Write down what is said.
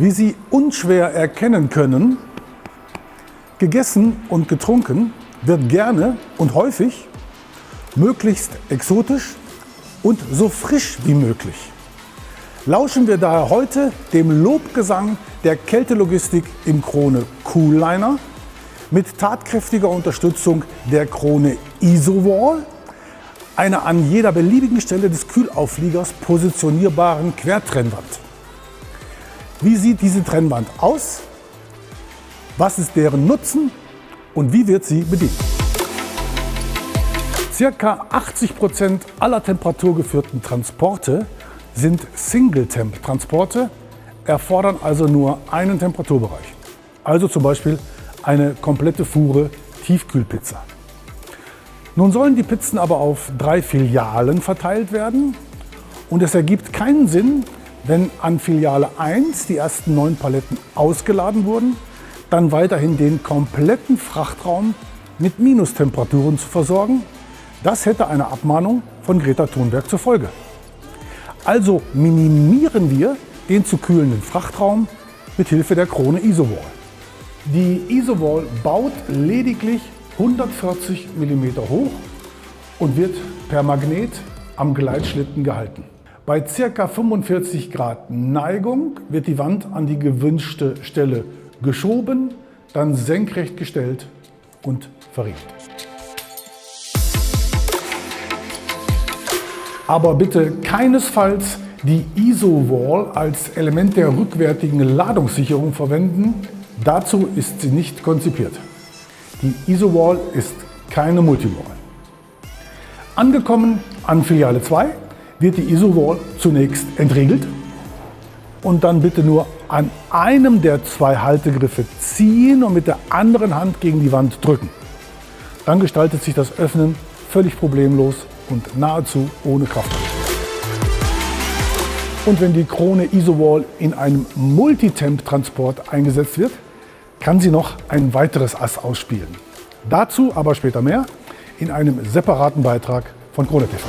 Wie Sie unschwer erkennen können, gegessen und getrunken wird gerne und häufig, möglichst exotisch und so frisch wie möglich. Lauschen wir daher heute dem Lobgesang der Kältelogistik im KRONE Coolliner mit tatkräftiger Unterstützung der KRONE ISOWALL, einer an jeder beliebigen Stelle des Kühlaufliegers positionierbaren Quertrennwand. Wie sieht diese Trennwand aus? Was ist deren Nutzen und wie wird sie bedient? Circa 80% aller temperaturgeführten Transporte sind Single-Temp-Transporte, erfordern also nur einen Temperaturbereich. Also zum Beispiel eine komplette Fuhre Tiefkühlpizza. Nun sollen die Pizzen aber auf 3 Filialen verteilt werden und es ergibt keinen Sinn, wenn an Filiale 1 die ersten 9 Paletten ausgeladen wurden, dann weiterhin den kompletten Frachtraum mit Minustemperaturen zu versorgen. Das hätte eine Abmahnung von Greta Thunberg zur Folge. Also minimieren wir den zu kühlenden Frachtraum mit Hilfe der KRONE ISOWALL. Die ISOWALL baut lediglich 140 mm hoch und wird per Magnet am Gleitschlitten gehalten. Bei ca. 45 Grad Neigung wird die Wand an die gewünschte Stelle geschoben, dann senkrecht gestellt und verriegelt. Aber bitte keinesfalls die ISOWALL als Element der rückwärtigen Ladungssicherung verwenden. Dazu ist sie nicht konzipiert. Die ISOWALL ist keine Multiwall. Angekommen an Filiale 2 wird die ISOWALL zunächst entriegelt und dann bitte nur an einem der 2 Haltegriffe ziehen und mit der anderen Hand gegen die Wand drücken. Dann gestaltet sich das Öffnen völlig problemlos und nahezu ohne Kraft. Und wenn die KRONE ISOWALL in einem Multitemp-Transport eingesetzt wird, kann sie noch ein weiteres Ass ausspielen. Dazu aber später mehr in einem separaten Beitrag von KRONE TV.